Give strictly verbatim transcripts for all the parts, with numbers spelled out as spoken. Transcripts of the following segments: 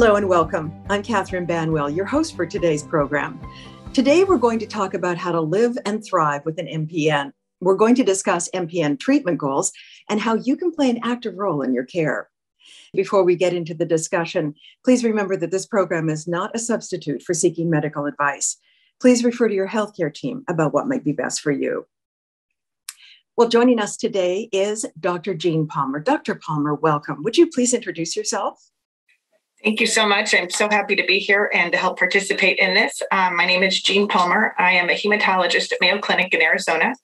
Hello and welcome. I'm Katherine Banwell, your host for today's program. Today, we're going to talk about how to live and thrive with an M P N. We're going to discuss M P N treatment goals and how you can play an active role in your care. Before we get into the discussion, please remember that this program is not a substitute for seeking medical advice. Please refer to your healthcare team about what might be best for you. Well, joining us today is Doctor Jeanne Palmer. Doctor Palmer, welcome. Would you please introduce yourself? Thank you so much. I'm so happy to be here and to help participate in this. Um, my name is Jeanne Palmer. I am a hematologist at Mayo Clinic in Arizona.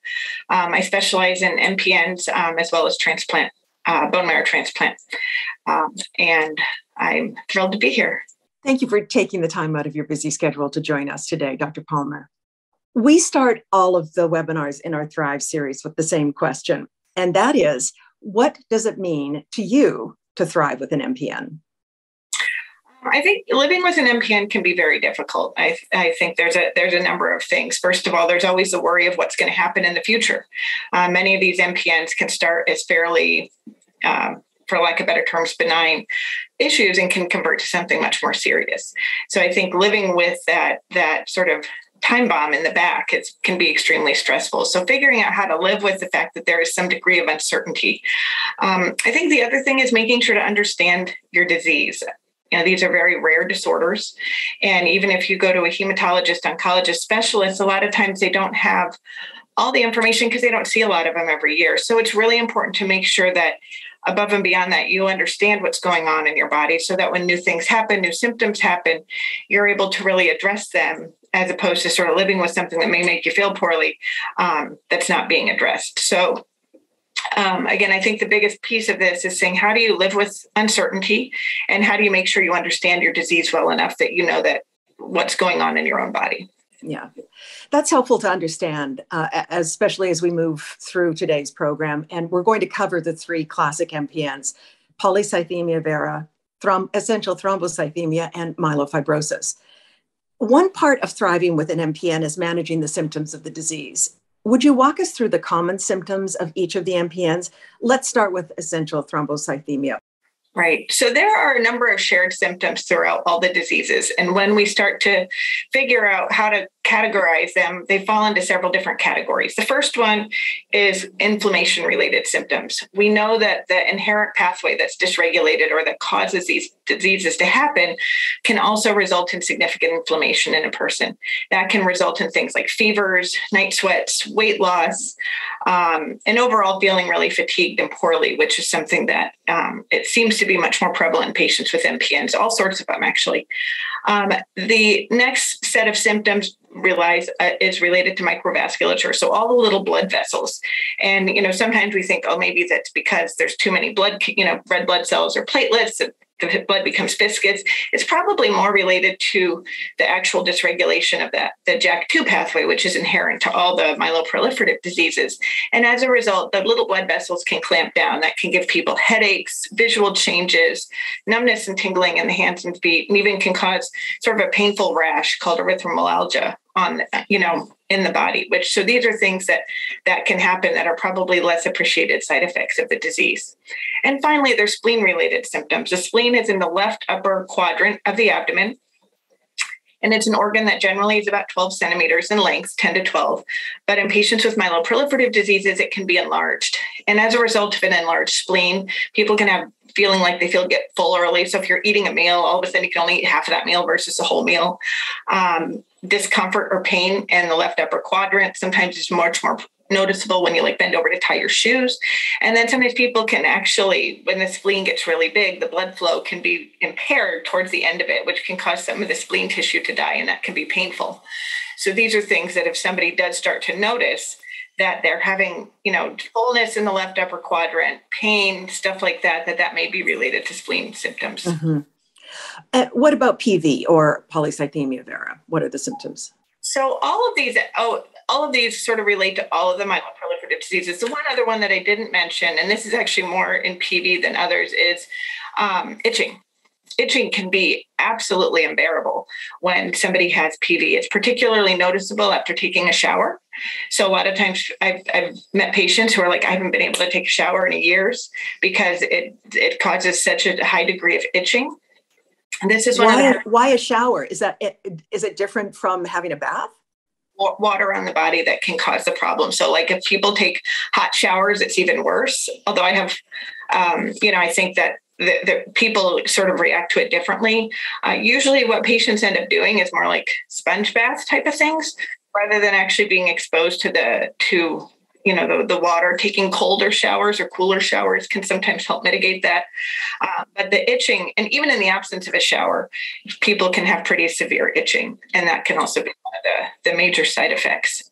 Um, I specialize in M P Ns um, as well as transplant, uh, bone marrow transplant. Um, and I'm thrilled to be here. Thank you for taking the time out of your busy schedule to join us today, Doctor Palmer. We start all of the webinars in our Thrive series with the same question, and that is, what does it mean to you to thrive with an M P N? I think living with an M P N can be very difficult. I, I think there's a there's a number of things. First of all, there's always the worry of what's going to happen in the future. Uh, many of these M P Ns can start as fairly, uh, for lack of better terms, benign issues and can convert to something much more serious. So I think living with that that sort of time bomb in the back, it can be extremely stressful. So figuring out how to live with the fact that there is some degree of uncertainty. Um, I think the other thing is making sure to understand your disease. You know, these are very rare disorders. And even if you go to a hematologist, oncologist, specialist, a lot of times they don't have all the information because they don't see a lot of them every year. So it's really important to make sure that above and beyond that, you understand what's going on in your body so that when new things happen, new symptoms happen, you're able to really address them as opposed to sort of living with something that may make you feel poorly um, that's not being addressed. So Um, again, I think the biggest piece of this is saying, how do you live with uncertainty and how do you make sure you understand your disease well enough that you know that what's going on in your own body? Yeah, that's helpful to understand, uh, especially as we move through today's program. And we're going to cover the three classic M P Ns, polycythemia vera, throm- essential thrombocythemia, and myelofibrosis. One part of thriving with an M P N is managing the symptoms of the disease. Would you walk us through the common symptoms of each of the M P Ns? Let's start with essential thrombocythemia. Right. So there are a number of shared symptoms throughout all the diseases. And when we start to figure out how to categorize them, they fall into several different categories. The first one is inflammation-related symptoms. We know that the inherent pathway that's dysregulated or that causes these diseases to happen can also result in significant inflammation in a person. That can result in things like fevers, night sweats, weight loss, um, and overall feeling really fatigued and poorly, which is something that um, it seems to be much more prevalent in patients with M P Ns, all sorts of them, actually. Um, the next set of symptoms realize uh, is related to microvasculature. So all the little blood vessels. And, you know, sometimes we think, oh, maybe that's because there's too many blood, you know, red blood cells or platelets, and the blood becomes viscous. It's probably more related to the actual dysregulation of that, the JAK two pathway, which is inherent to all the myeloproliferative diseases. And as a result, the little blood vessels can clamp down. That can give people headaches, visual changes, numbness and tingling in the hands and feet, and even can cause sort of a painful rash called erythromelalgia on, you know, in the body, which, so these are things that, that can happen that are probably less appreciated side effects of the disease. And finally, there's spleen related symptoms. The spleen is in the left upper quadrant of the abdomen. And it's an organ that generally is about twelve centimeters in length, ten to twelve. But in patients with myeloproliferative diseases, it can be enlarged. And as a result of an enlarged spleen, people can have feeling like they feel get full early. So if you're eating a meal, all of a sudden you can only eat half of that meal versus a whole meal. Um, discomfort or pain in the left upper quadrant sometimes is much more noticeable when you like bend over to tie your shoes. And then sometimes people can actually, when the spleen gets really big, the blood flow can be impaired towards the end of it, which can cause some of the spleen tissue to die, and that can be painful. So these are things that if somebody does start to notice that they're having, you know, fullness in the left upper quadrant, pain, stuff like that, that that may be related to spleen symptoms. Mm-hmm. Uh, what about P V or polycythemia vera? What are the symptoms? So all of these, oh, all of these sort of relate to all of the myeloproliferative diseases. The one other one that I didn't mention, and this is actually more in P V than others, is um, itching. Itching can be absolutely unbearable when somebody has P V. It's particularly noticeable after taking a shower. So a lot of times I've, I've met patients who are like, I haven't been able to take a shower in years because it, it causes such a high degree of itching. And this is one why, of the why a shower? Is that it, is it different from having a bath? Water on the body that can cause the problem. So like if people take hot showers, it's even worse. Although I have, um, you know, I think that the, the people sort of react to it differently. Uh, usually what patients end up doing is more like sponge bath type of things, rather than actually being exposed to the, to, you know, the, the water. Taking colder showers or cooler showers can sometimes help mitigate that. Uh, but the itching, and even in the absence of a shower, people can have pretty severe itching. And that can also be one of the, the major side effects.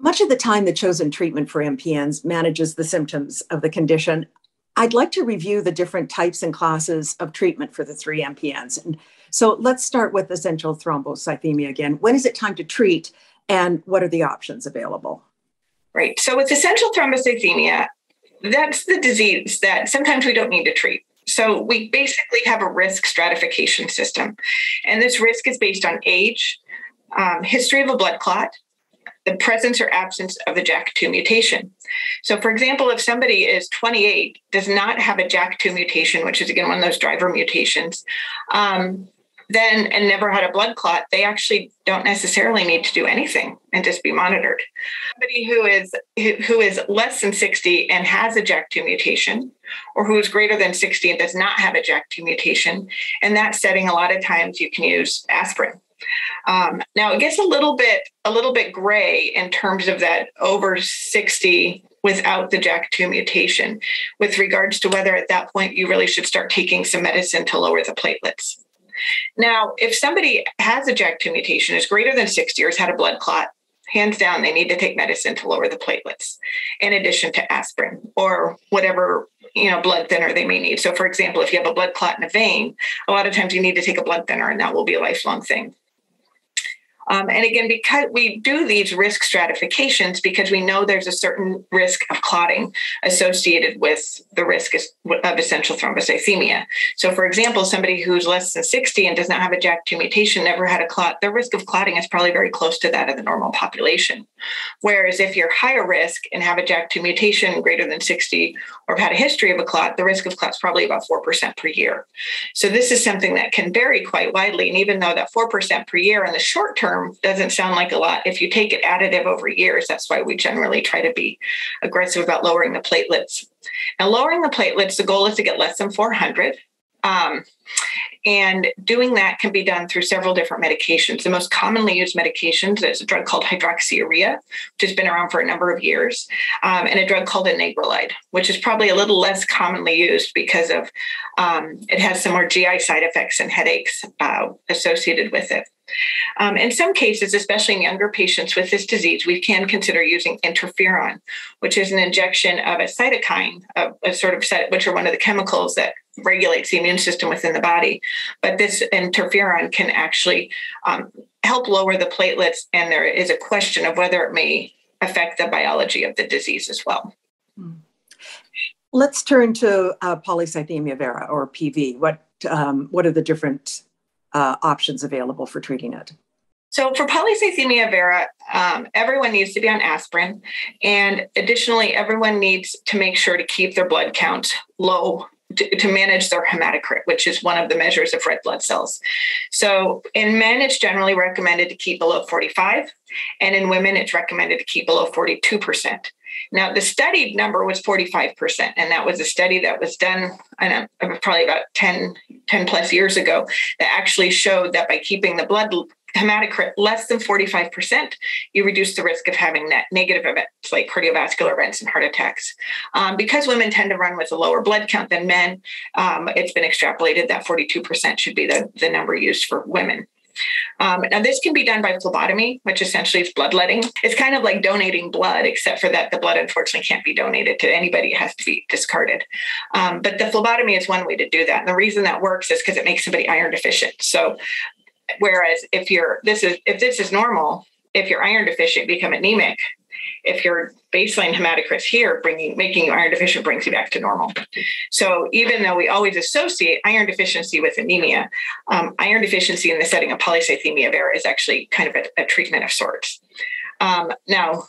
Much of the time, the chosen treatment for M P Ns manages the symptoms of the condition. I'd like to review the different types and classes of treatment for the three M P Ns. And so let's start with essential thrombocythemia again. When is it time to treat, and what are the options available? Right. So with essential thrombocythemia, that's the disease that sometimes we don't need to treat. So we basically have a risk stratification system. And this risk is based on age, um, history of a blood clot, the presence or absence of a J A K two mutation. So for example, if somebody is twenty-eight, does not have a J A K two mutation, which is again one of those driver mutations, um, then and never had a blood clot, they actually don't necessarily need to do anything and just be monitored. Somebody who is who is less than sixty and has a J A K two mutation, or who is greater than sixty and does not have a J A K two mutation, in that setting, a lot of times you can use aspirin. Um, now it gets a little bit a little bit gray in terms of that over sixty without the J A K two mutation, with regards to whether at that point you really should start taking some medicine to lower the platelets. Now, if somebody has a J A K two mutation, is greater than sixty, or has had a blood clot, hands down, they need to take medicine to lower the platelets, in addition to aspirin or whatever, you know, blood thinner they may need. So, for example, if you have a blood clot in a vein, a lot of times you need to take a blood thinner, and that will be a lifelong thing. Um, and again, because we do these risk stratifications, because we know there's a certain risk of clotting associated with the risk of essential thrombocythemia. So for example, somebody who's less than sixty and does not have a J A K two mutation, never had a clot, their risk of clotting is probably very close to that of the normal population. Whereas if you're higher risk and have a J A K two mutation greater than sixty, or have had a history of a clot, the risk of clot is probably about four percent per year. So this is something that can vary quite widely. And even though that four percent per year in the short term doesn't sound like a lot, if you take it additive over years, that's why we generally try to be aggressive about lowering the platelets. Now, lowering the platelets, the goal is to get less than four hundred. Um, and doing that can be done through several different medications. The most commonly used medications is a drug called hydroxyurea, which has been around for a number of years, um, and a drug called anagrelide, which is probably a little less commonly used because of um, it has some more G I side effects and headaches uh, associated with it. Um, in some cases, especially in younger patients with this disease, we can consider using interferon, which is an injection of a cytokine, a, a sort of set, which are one of the chemicals that regulates the immune system within the body. But this interferon can actually um, help lower the platelets, and there is a question of whether it may affect the biology of the disease as well. Let's turn to uh, polycythemia vera, or P V. What um, what are the different Uh, options available for treating it? So for polycythemia vera, um, everyone needs to be on aspirin. And additionally, everyone needs to make sure to keep their blood counts low to, to manage their hematocrit, which is one of the measures of red blood cells. So in men, it's generally recommended to keep below forty-five. And in women, it's recommended to keep below forty-two percent. Now, the studied number was forty-five percent, and that was a study that was done, I don't know, probably about ten, ten plus years ago, that actually showed that by keeping the blood hematocrit less than forty-five percent, you reduce the risk of having net negative events like cardiovascular events and heart attacks. Um, because women tend to run with a lower blood count than men, um, it's been extrapolated that forty-two percent should be the, the number used for women. Um, now, this can be done by phlebotomy, which essentially is bloodletting. It's kind of like donating blood, except for that the blood, unfortunately, can't be donated to anybody. It has to be discarded. Um, but the phlebotomy is one way to do that. And the reason that works is because it makes somebody iron deficient. So whereas if you're this is if this is normal, if you're iron deficient, you become anemic. If your baseline hematocrit here, bringing, making you iron deficient brings you back to normal. So even though we always associate iron deficiency with anemia, um, iron deficiency in the setting of polycythemia vera is actually kind of a, a treatment of sorts. Um, now,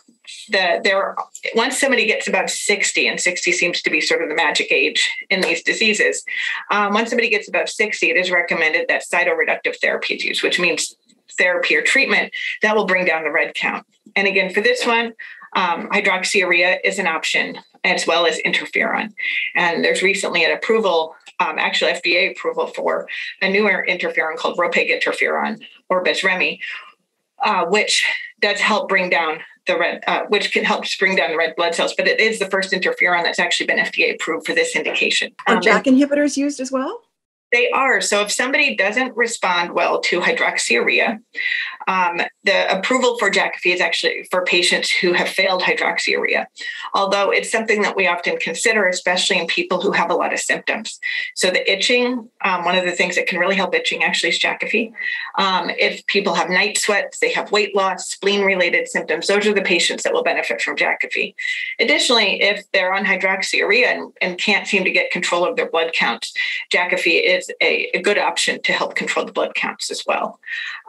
the there once somebody gets above sixty, and sixty seems to be sort of the magic age in these diseases, um, once somebody gets above sixty, it is recommended that cytoreductive therapy is used, which means therapy or treatment that will bring down the red count. And again, for this one, um, hydroxyurea is an option, as well as interferon. And there's recently an approval, um, actually F D A approval, for a newer interferon called Ropeginterferon or Besremi, uh, which does help bring down the red, uh, which can help bring down the red blood cells. But it is the first interferon that's actually been F D A approved for this indication. Are um, JAK inhibitors used as well? They are. So if somebody doesn't respond well to hydroxyurea, um, the approval for Jakafi is actually for patients who have failed hydroxyurea, although it's something that we often consider, especially in people who have a lot of symptoms. So the itching, um, one of the things that can really help itching actually is Jakafi. Um, if people have night sweats, they have weight loss, spleen-related symptoms, those are the patients that will benefit from Jakafi. Additionally, if they're on hydroxyurea and, and can't seem to get control of their blood counts, Jakafi is Is a, a good option to help control the blood counts as well.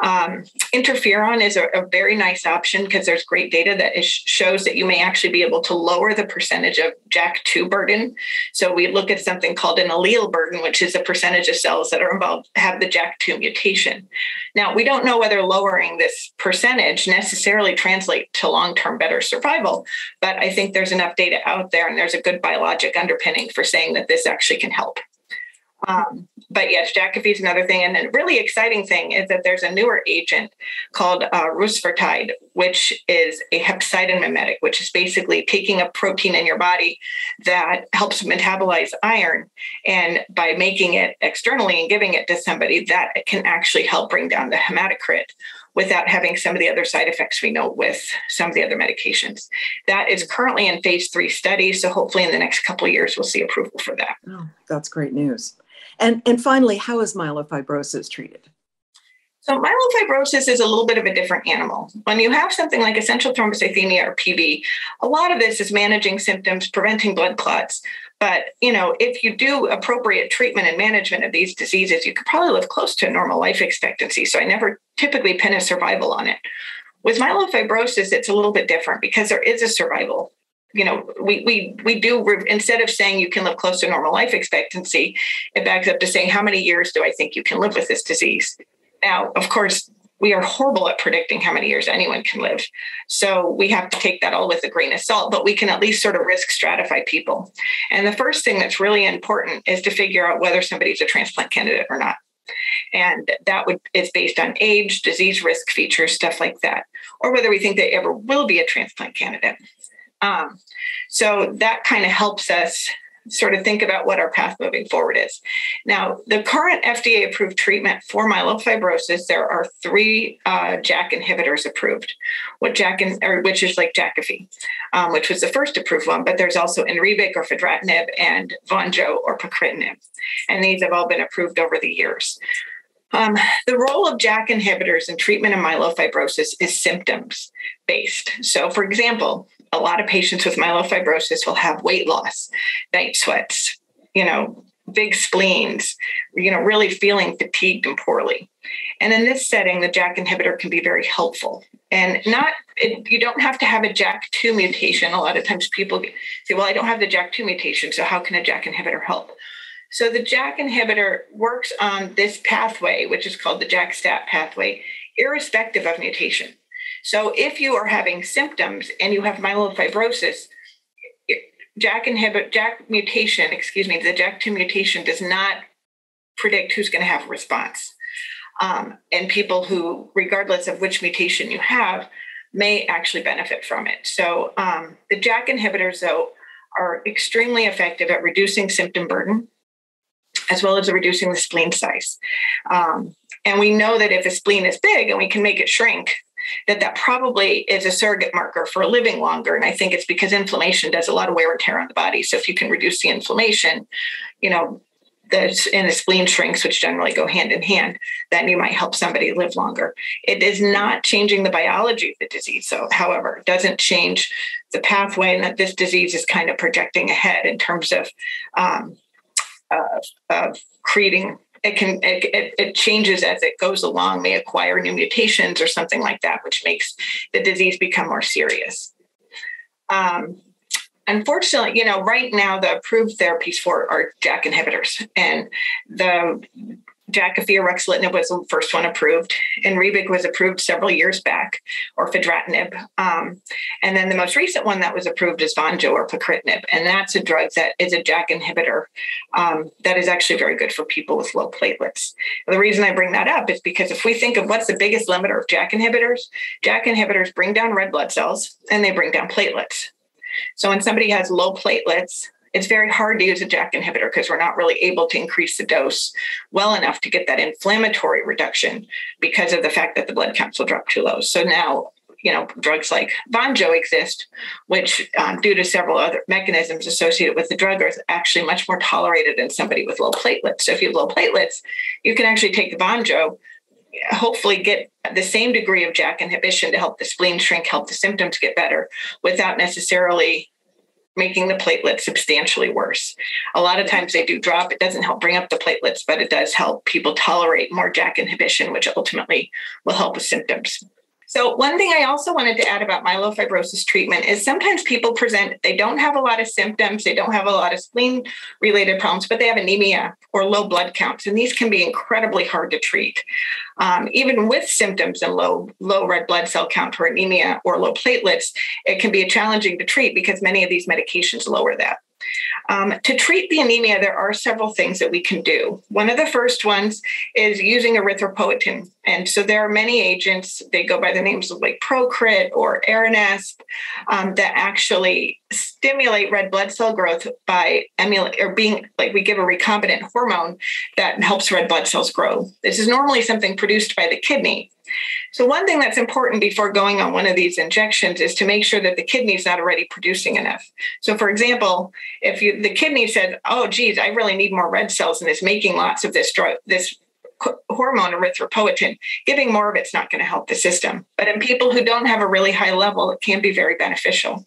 Um, interferon is a, a very nice option because there's great data that is, shows that you may actually be able to lower the percentage of JAK two burden. So we look at something called an allele burden, which is the percentage of cells that are involved have the JAK two mutation. Now, we don't know whether lowering this percentage necessarily translates to long-term better survival, but I think there's enough data out there and there's a good biologic underpinning for saying that this actually can help. Um, but yes, Jakafi is another thing. And a really exciting thing is that there's a newer agent called uh, Rusfertide, which is a hepcidin mimetic, which is basically taking a protein in your body that helps metabolize iron. And by making it externally and giving it to somebody, that can actually help bring down the hematocrit without having some of the other side effects we know with some of the other medications. That is currently in phase three studies. So hopefully in the next couple of years, we'll see approval for that. Oh, that's great news. And, and finally, how is myelofibrosis treated? So myelofibrosis is a little bit of a different animal. When you have something like essential thrombocythemia or P V, a lot of this is managing symptoms, preventing blood clots. But, you know, if you do appropriate treatment and management of these diseases, you could probably live close to a normal life expectancy. So I never typically pin a survival on it. With myelofibrosis, it's a little bit different because there is a survival. You know, we we we do, instead of saying you can live close to normal life expectancy, it backs up to saying, how many years do I think you can live with this disease? Now, of course, we are horrible at predicting how many years anyone can live. So we have to take that all with a grain of salt, but we can at least sort of risk stratify people. And the first thing that's really important is to figure out whether somebody's a transplant candidate or not. And that would is based on age, disease risk features, stuff like that, or whether we think they ever will be a transplant candidate. Um, so that kind of helps us sort of think about what our path moving forward is. Now, the current F D A approved treatment for myelofibrosis, there are three uh, JAK inhibitors approved, what JAK in, or which is like Jakafi, um, which was the first approved one, but there's also Inrebic or Fedratinib and Vonjo or Pacritinib, and these have all been approved over the years. Um, the role of JAK inhibitors in treatment of myelofibrosis is symptoms-based. So, for example, a lot of patients with myelofibrosis will have weight loss, night sweats, you know, big spleens, you know, really feeling fatigued and poorly. And in this setting, the JAK inhibitor can be very helpful. And not, it, you don't have to have a JAK two mutation. A lot of times people say, well, I don't have the JAK two mutation, so how can a JAK inhibitor help? So the JAK inhibitor works on this pathway, which is called the JAK STAT pathway, irrespective of mutation. So if you are having symptoms and you have myelofibrosis, JAK inhibit, JAK mutation, excuse me, the JAK two mutation does not predict who's going to have a response. Um, and people who, regardless of which mutation you have, may actually benefit from it. So um, the JAK inhibitors, though, are extremely effective at reducing symptom burden, as well as reducing the spleen size. Um, and we know that if a spleen is big and we can make it shrink, that that probably is a surrogate marker for living longer. And I think it's because inflammation does a lot of wear and tear on the body. So if you can reduce the inflammation, you know, the, and the spleen shrinks, which generally go hand in hand, then you might help somebody live longer. It is not changing the biology of the disease. So, however, it doesn't change the pathway and that this disease is kind of projecting ahead in terms of, um, of, of creating it can it, it changes as it goes along, may acquire new mutations or something like that, which makes the disease become more serious. Um, unfortunately, you know, right now the approved therapies for are JAK inhibitors, and the Jakafi or ruxolitinib was the first one approved. Inrebic was approved several years back, or Fedratinib. Um, and then the most recent one that was approved is Vonjo or Pacritinib. And that's a drug that is a JAK inhibitor um, that is actually very good for people with low platelets. And the reason I bring that up is because if we think of what's the biggest limiter of JAK inhibitors, JAK inhibitors bring down red blood cells and they bring down platelets. So when somebody has low platelets, it's very hard to use a JAK inhibitor because we're not really able to increase the dose well enough to get that inflammatory reduction because of the fact that the blood counts will drop too low. So now, you know, drugs like Vonjo exist, which um, due to several other mechanisms associated with the drug are actually much more tolerated in somebody with low platelets. So if you have low platelets, you can actually take the Vonjo, hopefully get the same degree of JAK inhibition to help the spleen shrink, help the symptoms get better without necessarily making the platelets substantially worse. A lot of times they do drop. It doesn't help bring up the platelets, but it does help people tolerate more JAK inhibition, which ultimately will help with symptoms. So one thing I also wanted to add about myelofibrosis treatment is sometimes people present, they don't have a lot of symptoms, they don't have a lot of spleen-related problems, but they have anemia or low blood counts, and these can be incredibly hard to treat. Um, even with symptoms and low, low red blood cell count or anemia or low platelets, it can be challenging to treat because many of these medications lower that. Um, to treat the anemia, there are several things that we can do. One of the first ones is using erythropoietin. And so there are many agents, they go by the names of like Procrit or Aranesp, um, that actually stimulate red blood cell growth by emulating or being like we give a recombinant hormone that helps red blood cells grow. This is normally something produced by the kidney. So one thing that's important before going on one of these injections is to make sure that the kidney is not already producing enough. So for example, if you, the kidney said, oh, geez, I really need more red cells and is making lots of this drug, this hormone erythropoietin, giving more of it's not going to help the system. But in people who don't have a really high level, it can be very beneficial.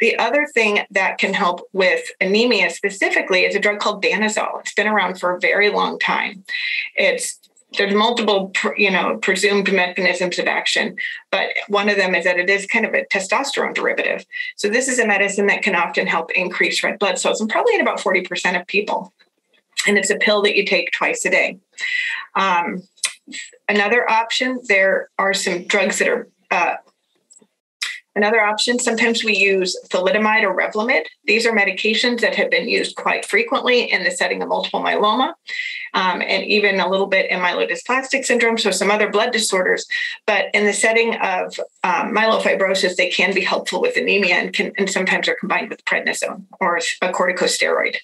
The other thing that can help with anemia specifically is a drug called danazol. It's been around for a very long time. It's There's multiple, you know, presumed mechanisms of action, but one of them is that it is kind of a testosterone derivative. So this is a medicine that can often help increase red blood cells, and probably in about forty percent of people. And it's a pill that you take twice a day. Um, another option, there are some drugs that are... Uh, Another option, sometimes we use thalidomide or Revlimid. These are medications that have been used quite frequently in the setting of multiple myeloma um, and even a little bit in myelodysplastic syndrome, so some other blood disorders. But in the setting of um, myelofibrosis, they can be helpful with anemia and, can, and sometimes are combined with prednisone or a corticosteroid.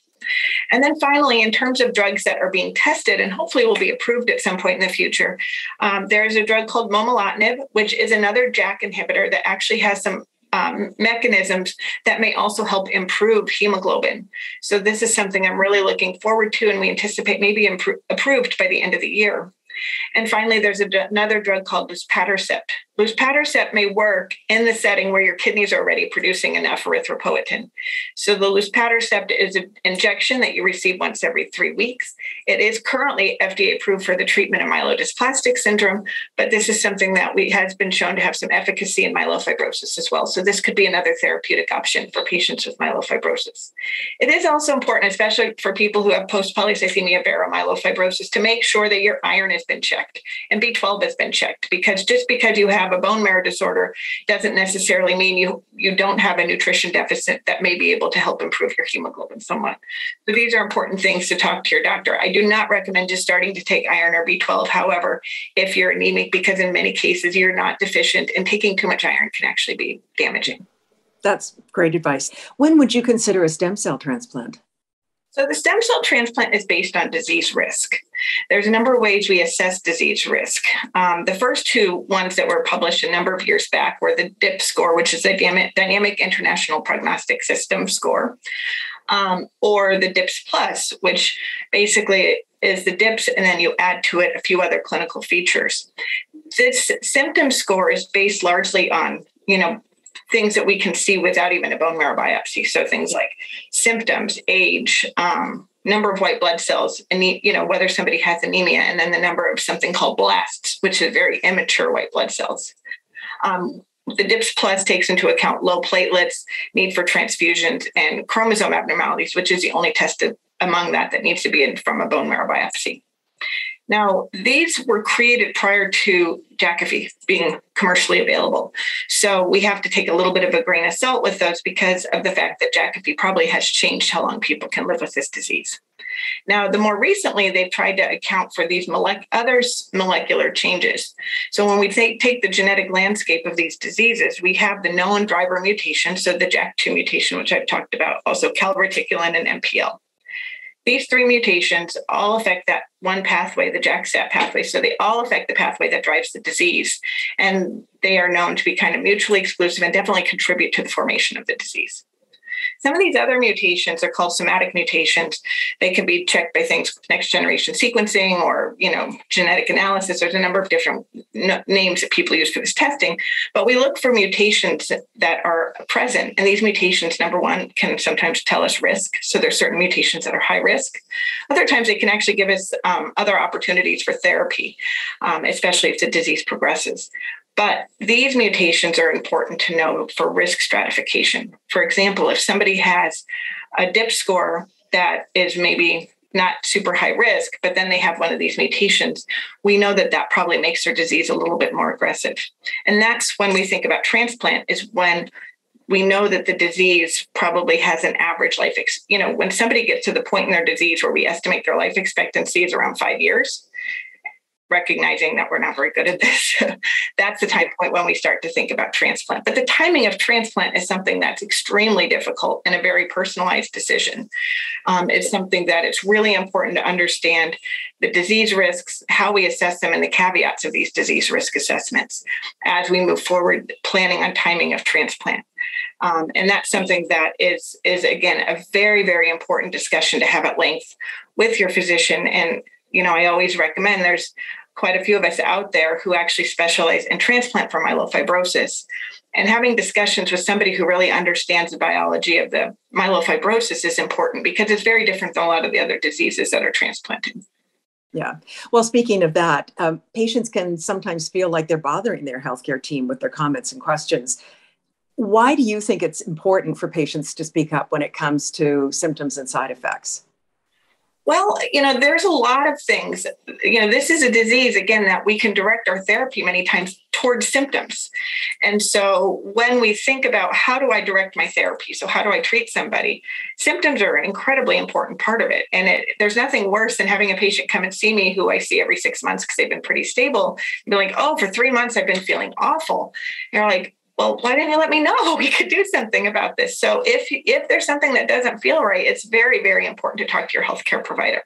And then finally, in terms of drugs that are being tested and hopefully will be approved at some point in the future, um, there is a drug called momelotinib, which is another JAK inhibitor that actually has some um, mechanisms that may also help improve hemoglobin. So this is something I'm really looking forward to, and we anticipate may be impro- approved by the end of the year. And finally, there's a, another drug called Luspatercept. Luspatercept may work in the setting where your kidneys are already producing enough erythropoietin. So the Luspatercept is an injection that you receive once every three weeks. It is currently F D A approved for the treatment of myelodysplastic syndrome, but this is something that we, has been shown to have some efficacy in myelofibrosis as well. So this could be another therapeutic option for patients with myelofibrosis. It is also important, especially for people who have post-polycythemia vera myelofibrosis, to make sure that your iron has been checked and B twelve has been checked, because just because you have a bone marrow disorder doesn't necessarily mean you, you don't have a nutrition deficit that may be able to help improve your hemoglobin somewhat. So these are important things to talk to your doctor. I do not recommend just starting to take iron or B twelve, however, if you're anemic, because in many cases you're not deficient and taking too much iron can actually be damaging. That's great advice. When would you consider a stem cell transplant? So the stem cell transplant is based on disease risk. There's a number of ways we assess disease risk. Um, the first two ones that were published a number of years back were the D I P score, which is a Dynamic International Prognostic System score, um, or the D I P S plus, which basically is the D I P S, and then you add to it a few other clinical features. This symptom score is based largely on, you know, things that we can see without even a bone marrow biopsy. So things like symptoms, age, um, number of white blood cells, and you know whether somebody has anemia, and then the number of something called blasts, which are very immature white blood cells. Um, the D I P S plus takes into account low platelets, need for transfusions, and chromosome abnormalities, which is the only test of, among that that needs to be in from a bone marrow biopsy. Now, these were created prior to Jakafi being commercially available. So we have to take a little bit of a grain of salt with those because of the fact that Jakafi probably has changed how long people can live with this disease. Now, the more recently, they've tried to account for these mole- other molecular changes. So when we take, take the genetic landscape of these diseases, we have the known driver mutation, so the JAK two mutation, which I've talked about, also calreticulin and M P L. These three mutations all affect that one pathway, the JAK STAT pathway. So they all affect the pathway that drives the disease. And they are known to be kind of mutually exclusive and definitely contribute to the formation of the disease. Some of these other mutations are called somatic mutations. They can be checked by things with next generation sequencing or, you know, genetic analysis. There's a number of different n- names that people use for this testing. But we look for mutations that are present. And these mutations, number one, can sometimes tell us risk. So there's certain mutations that are high risk. Other times they can actually give us um, other opportunities for therapy, um, especially if the disease progresses. But these mutations are important to know for risk stratification. For example, if somebody has a D I P S score that is maybe not super high risk, but then they have one of these mutations, we know that that probably makes their disease a little bit more aggressive. And that's when we think about transplant, is when we know that the disease probably has an average life. Ex- you know, when somebody gets to the point in their disease where we estimate their life expectancy is around five years, recognizing that we're not very good at this, that's the time point when we start to think about transplant. But the timing of transplant is something that's extremely difficult and a very personalized decision. Um, it's something that it's really important to understand the disease risks, how we assess them, and the caveats of these disease risk assessments as we move forward, planning on timing of transplant. Um, and that's something that is, is, again, a very, very important discussion to have at length with your physician. And, you know, I always recommend there's quite a few of us out there who actually specialize in transplant for myelofibrosis. And having discussions with somebody who really understands the biology of the myelofibrosis is important because it's very different than a lot of the other diseases that are transplanted. Yeah. Well, speaking of that, um, patients can sometimes feel like they're bothering their healthcare team with their comments and questions. Why do you think it's important for patients to speak up when it comes to symptoms and side effects? Well, you know, there's a lot of things. You know, this is a disease, again, that we can direct our therapy many times towards symptoms. And so when we think about how do I direct my therapy, so how do I treat somebody, symptoms are an incredibly important part of it. And it, there's nothing worse than having a patient come and see me who I see every six months because they've been pretty stable. You're like, oh, for three months, I've been feeling awful. And you're like, well, why didn't you let me know? We could do something about this. So if if there's something that doesn't feel right, it's very, very important to talk to your healthcare provider.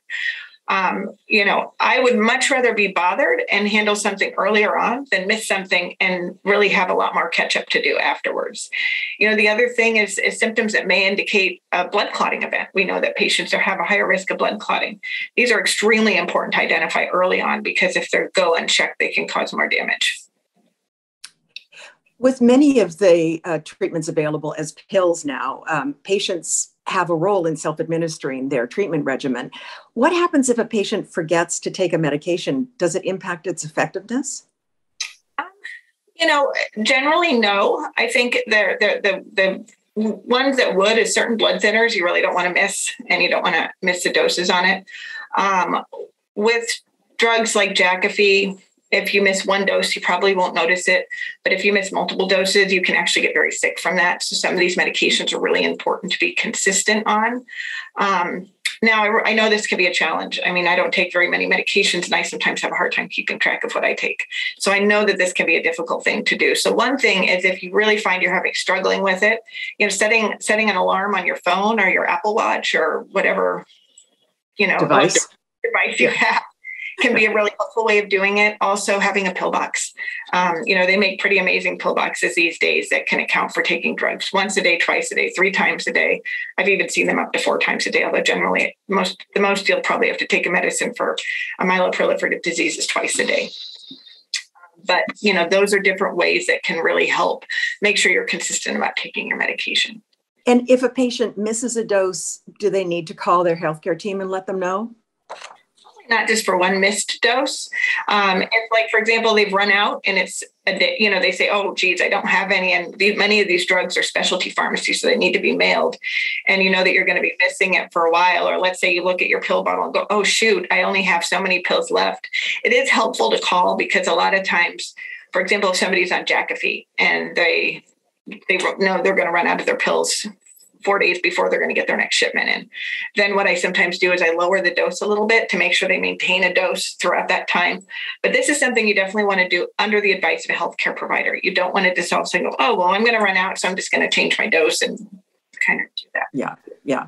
Um, you know, I would much rather be bothered and handle something earlier on than miss something and really have a lot more catch up to do afterwards. You know, the other thing is, is symptoms that may indicate a blood clotting event. We know that patients have a higher risk of blood clotting. These are extremely important to identify early on because if they go unchecked, they can cause more damage. With many of the uh, treatments available as pills now, um, patients have a role in self-administering their treatment regimen. What happens if a patient forgets to take a medication? Does it impact its effectiveness? Um, you know, generally, no. I think the, the, the, the ones that would is certain blood thinners you really don't want to miss, and you don't want to miss the doses on it. Um, with drugs like Jakafi, if you miss one dose, you probably won't notice it. But if you miss multiple doses, you can actually get very sick from that. So some of these medications are really important to be consistent on. Um, now, I, I know this can be a challenge. I mean, I don't take very many medications, and I sometimes have a hard time keeping track of what I take. So I know that this can be a difficult thing to do. So one thing is if you really find you're having struggling with it, you know, setting setting an alarm on your phone or your Apple Watch or whatever, you know, device, device you have. Can be a really helpful way of doing it. Also having a pillbox. Um, you know, they make pretty amazing pillboxes these days that can account for taking drugs once a day, twice a day, three times a day. I've even seen them up to four times a day, although generally most the most you'll probably have to take a medicine for a myeloproliferative disease is twice a day. But, you know, those are different ways that can really help make sure you're consistent about taking your medication. And if a patient misses a dose, do they need to call their healthcare team and let them know? Not just for one missed dose. Um, if, like, for example, they've run out and it's, a, you know, they say, oh, geez, I don't have any. And these, many of these drugs are specialty pharmacies, so they need to be mailed. And you know that you're going to be missing it for a while. Or let's say you look at your pill bottle and go, oh, shoot, I only have so many pills left. It is helpful to call because a lot of times, for example, if somebody's on Jakafi and they, they know they're going to run out of their pills four days before they're going to get their next shipment in. Then what I sometimes do is I lower the dose a little bit to make sure they maintain a dose throughout that time. But this is something you definitely want to do under the advice of a healthcare provider. You don't want to just also go, oh, well, I'm going to run out, so I'm just going to change my dose and kind of do that. Yeah, yeah.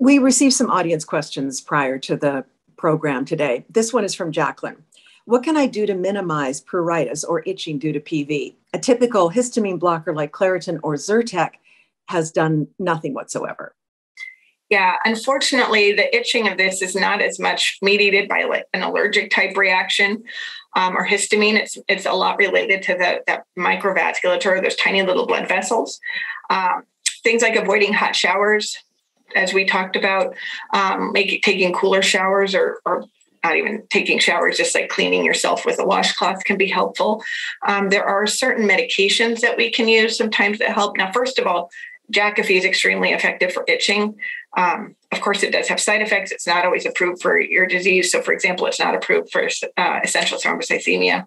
We received some audience questions prior to the program today. This one is from Jacqueline. What can I do to minimize pruritus or itching due to P V? A typical histamine blocker like Claritin or Zyrtec has done nothing whatsoever. Yeah, unfortunately, the itching of this is not as much mediated by like an allergic type reaction um, or histamine. It's it's a lot related to the that microvasculature, those tiny little blood vessels. Um, things like avoiding hot showers, as we talked about, um, make, taking cooler showers or, or not even taking showers, just like cleaning yourself with a washcloth can be helpful. Um, there are certain medications that we can use sometimes that help. Now, first of all, Jakafi is extremely effective for itching. Um, of course, it does have side effects. It's not always approved for your disease. So, for example, it's not approved for uh, essential thrombocythemia.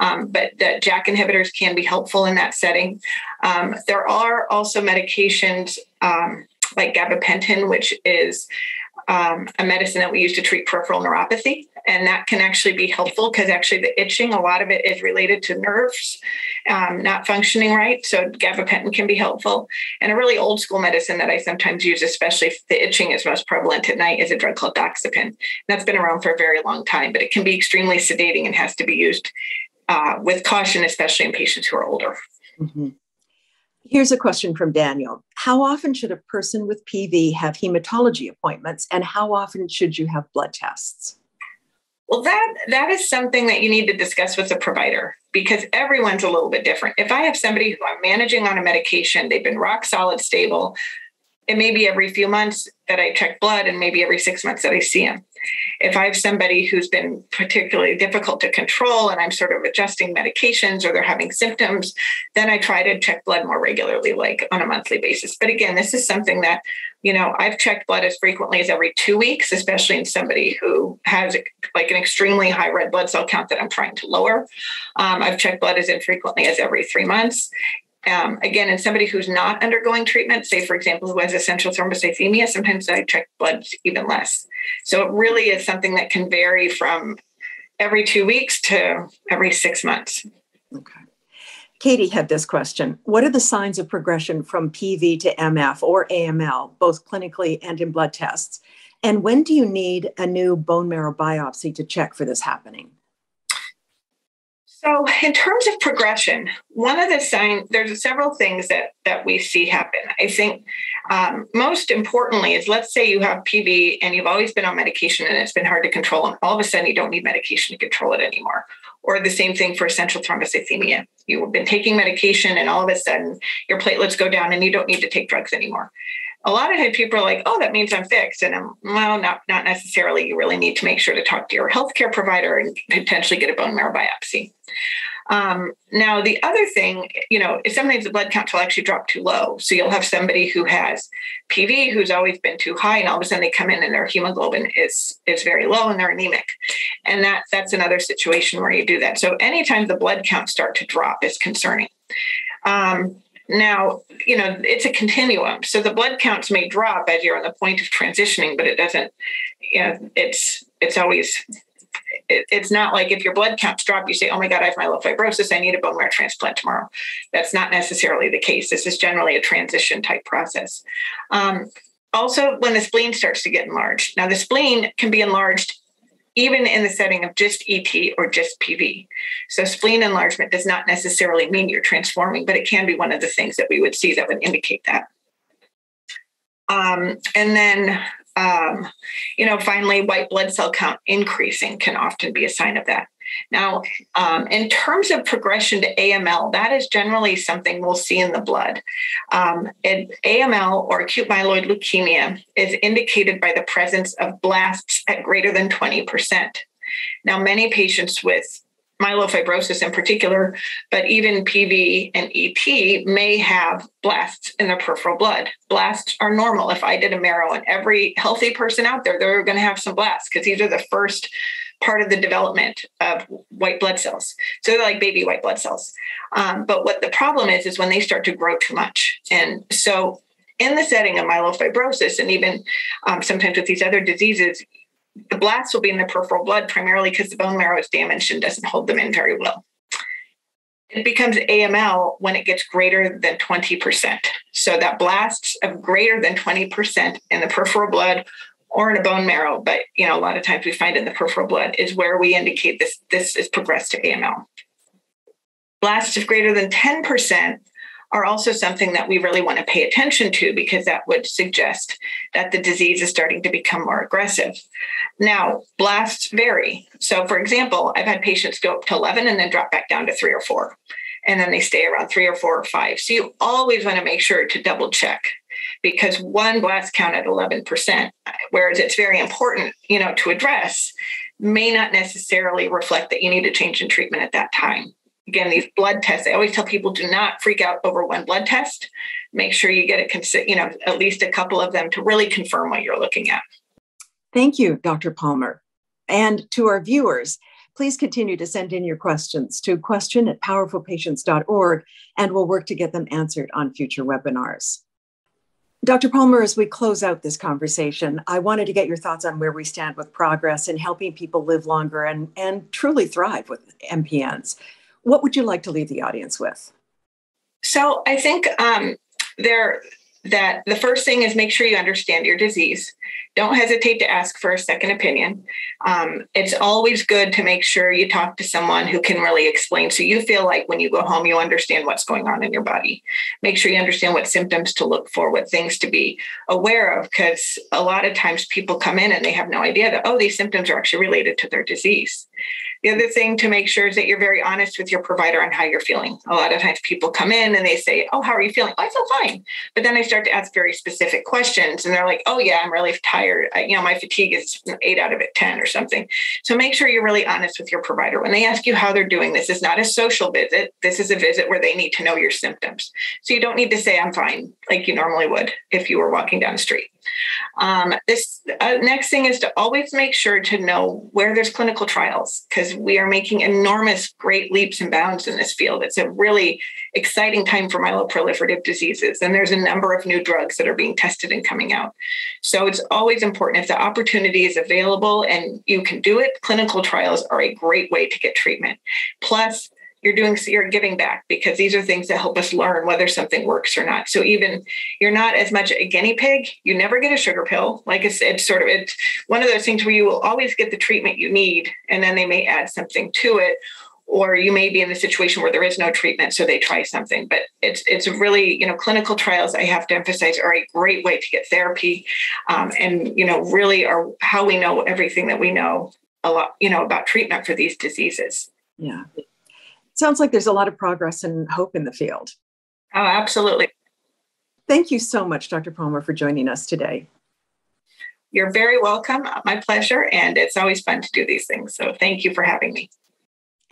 Um, but the JAK inhibitors can be helpful in that setting. Um, there are also medications um, like gabapentin, which is um, a medicine that we use to treat peripheral neuropathy. And that can actually be helpful because actually the itching, a lot of it is related to nerves um, not functioning right. So gabapentin can be helpful. And a really old school medicine that I sometimes use, especially if the itching is most prevalent at night, is a drug called doxepin. And that's been around for a very long time, but it can be extremely sedating and has to be used uh, with caution, especially in patients who are older. Mm-hmm. Here's a question from Daniel. How often should a person with P V have hematology appointments, and how often should you have blood tests? Well, that, that is something that you need to discuss with the provider because everyone's a little bit different. If I have somebody who I'm managing on a medication, they've been rock solid stable, it may be every few months that I check blood and maybe every six months that I see them. If I have somebody who's been particularly difficult to control and I'm sort of adjusting medications or they're having symptoms, then I try to check blood more regularly, like on a monthly basis. But again, this is something that, you know, I've checked blood as frequently as every two weeks, especially in somebody who has like an extremely high red blood cell count that I'm trying to lower. Um, I've checked blood as infrequently as every three months. Um, again, in somebody who's not undergoing treatment, say, for example, who has essential thrombocythemia, sometimes I check blood even less. So it really is something that can vary from every two weeks to every six months. Okay. Katie had this question. What are the signs of progression from P V to M F or A M L, both clinically and in blood tests? And when do you need a new bone marrow biopsy to check for this happening? So in terms of progression, one of the signs, there's several things that, that we see happen. I think um, most importantly is, let's say you have P V and you've always been on medication and it's been hard to control, and all of a sudden you don't need medication to control it anymore. Or the same thing for essential thrombocythemia. You've been taking medication and all of a sudden your platelets go down and you don't need to take drugs anymore. A lot of people are like, oh, that means I'm fixed. And I'm, well, not, not necessarily. You really need to make sure to talk to your healthcare provider and potentially get a bone marrow biopsy. Um, now, the other thing, you know, is sometimes the blood count will actually drop too low. So you'll have somebody who has P V who's always been too high, and all of a sudden they come in and their hemoglobin is is very low and they're anemic. And that that's another situation where you do that. So anytime the blood counts start to drop is concerning. Um Now, you know, it's a continuum. So the blood counts may drop as you're on the point of transitioning, but it doesn't, you know, it's, it's always, it, it's not like if your blood counts drop, you say, oh my God, I have myelofibrosis, I need a bone marrow transplant tomorrow. That's not necessarily the case. This is generally a transition type process. Um, also, when the spleen starts to get enlarged. Now, the spleen can be enlarged even in the setting of just E T or just P V. So spleen enlargement does not necessarily mean you're transforming, but it can be one of the things that we would see that would indicate that. Um, and then, um, you know, finally, white blood cell count increasing can often be a sign of that. Now, um, in terms of progression to A M L, that is generally something we'll see in the blood. Um, A M L, or acute myeloid leukemia, is indicated by the presence of blasts at greater than twenty percent. Now, many patients with myelofibrosis in particular, but even P V and E T, may have blasts in the peripheral blood. Blasts are normal. If I did a marrow on every healthy person out there, they're going to have some blasts, because these are the first part of the development of white blood cells. So they're like baby white blood cells. Um, but what the problem is, is when they start to grow too much. And so in the setting of myelofibrosis, and even um, sometimes with these other diseases, the blasts will be in the peripheral blood primarily because the bone marrow is damaged and doesn't hold them in very well. It becomes A M L when it gets greater than twenty percent. So that blasts of greater than twenty percent in the peripheral blood or in a bone marrow, but you know, a lot of times we find in the peripheral blood, is where we indicate this, this is progressed to A M L. Blasts of greater than ten percent are also something that we really want to pay attention to, because that would suggest that the disease is starting to become more aggressive. Now, blasts vary. So for example, I've had patients go up to eleven and then drop back down to three or four, and then they stay around three or four or five. So you always want to make sure to double check, because one blast count at eleven percent, whereas it's very important, you know, to address, may not necessarily reflect that you need a change in treatment at that time. Again, these blood tests, I always tell people, do not freak out over one blood test. Make sure you get a, you know, at least a couple of them to really confirm what you're looking at. Thank you, Doctor Palmer. And to our viewers, please continue to send in your questions to question at powerful patients dot org, and we'll work to get them answered on future webinars. Doctor Palmer, as we close out this conversation, I wanted to get your thoughts on where we stand with progress in helping people live longer and, and truly thrive with M P Ns. What would you like to leave the audience with? So I think um, there that the first thing is, make sure you understand your disease. Don't hesitate to ask for a second opinion. Um, it's always good to make sure you talk to someone who can really explain, so you feel like when you go home, you understand what's going on in your body. Make sure you understand what symptoms to look for, what things to be aware of, because a lot of times people come in and they have no idea that, oh, these symptoms are actually related to their disease. The other thing to make sure is that you're very honest with your provider on how you're feeling. A lot of times people come in and they say, oh, how are you feeling? Oh, I feel fine. But then I start to ask very specific questions and they're like, oh yeah, I'm really tired. I, you know, my fatigue is eight out of it, ten or something. So make sure you're really honest with your provider. When they ask you how they're doing, this is not a social visit. This is a visit where they need to know your symptoms. So you don't need to say I'm fine like you normally would if you were walking down the street. Um, this uh, next thing is to always make sure to know where there's clinical trials, because we are making enormous, great leaps and bounds in this field. It's a really exciting time for myeloproliferative diseases, and there's a number of new drugs that are being tested and coming out. So it's always important, if the opportunity is available and you can do it, clinical trials are a great way to get treatment. Plus, You're doing, so you're giving back, because these are things that help us learn whether something works or not. So even you're not as much a guinea pig, you never get a sugar pill. Like I said, sort of, it's one of those things where you will always get the treatment you need, and then they may add something to it, or you may be in the situation where there is no treatment, so they try something. But it's it's really, you know, clinical trials, I have to emphasize, are a great way to get therapy, um, and you know, really are how we know everything that we know a lot, you know, about treatment for these diseases. Yeah. Sounds like there's a lot of progress and hope in the field. Oh, absolutely. Thank you so much, Doctor Palmer, for joining us today. You're very welcome. My pleasure. And it's always fun to do these things. So thank you for having me.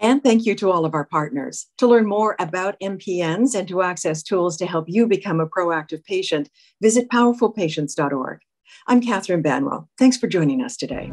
And thank you to all of our partners. To learn more about M P Ns and to access tools to help you become a proactive patient, visit powerful patients dot org. I'm Katherine Banwell. Thanks for joining us today.